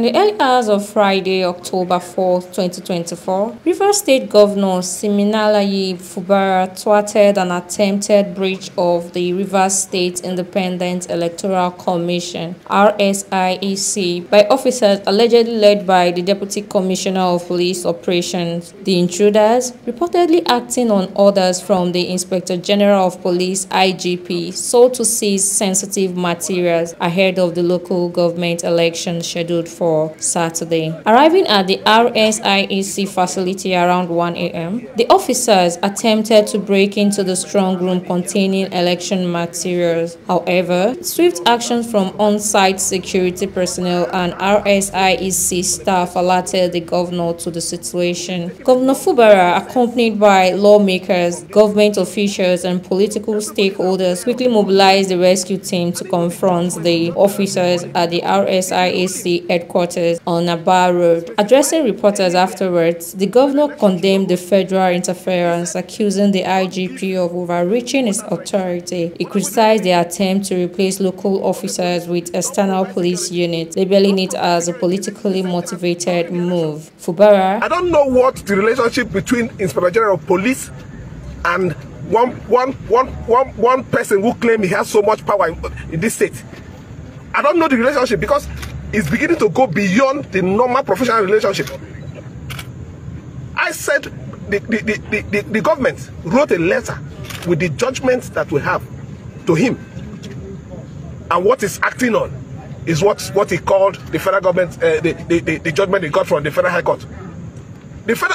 In the early hours of Friday, October 4, 2024, Rivers State Governor Siminalayi Fubara thwarted an attempted breach of the Rivers State Independent Electoral Commission (RSIEC) by officers allegedly led by the Deputy Commissioner of Police Operations. The intruders, reportedly acting on orders from the Inspector General of Police (IGP), sought to seize sensitive materials ahead of the local government election scheduled for Saturday. Arriving at the RSIEC facility around 1 a.m, the officers attempted to break into the strong room containing election materials. However, swift action from on-site security personnel and RSIEC staff alerted the governor to the situation. Governor Fubara, accompanied by lawmakers, government officials, and political stakeholders, quickly mobilized the rescue team to confront the officers at the RSIEC headquarters on Aba Road. Addressing reporters afterwards, the governor condemned the federal interference, accusing the IGP of overreaching his authority. He criticized the attempt to replace local officers with external police units, labeling it as a politically motivated move. Fubara: I don't know what the relationship between Inspector General of Police and one person who claims he has so much power in this state. I don't know the relationship, because it's beginning to go beyond the normal professional relationship. I said the government wrote a letter with the judgment that we have to him. And what he's acting on is what he called the federal government, the judgment he got from the Federal High Court. Even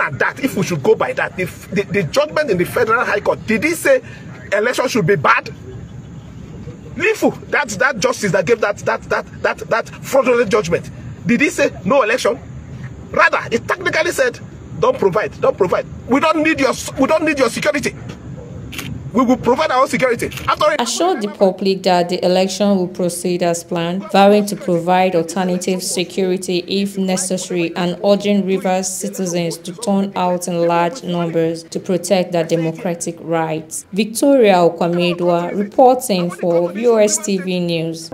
at that, if we should go by that, if the judgment in the Federal High Court, did he say election should be bad? Lifu, that justice that gave that fraudulent judgment, did he say no election? Rather, he technically said, don't provide. We don't need your security. We will provide our own security. Assured the public that the election will proceed as planned, vowing to provide alternative security if necessary and urging Rivers citizens to turn out in large numbers to protect their democratic rights. Victoria Okwamedwa reporting for Vos TV News.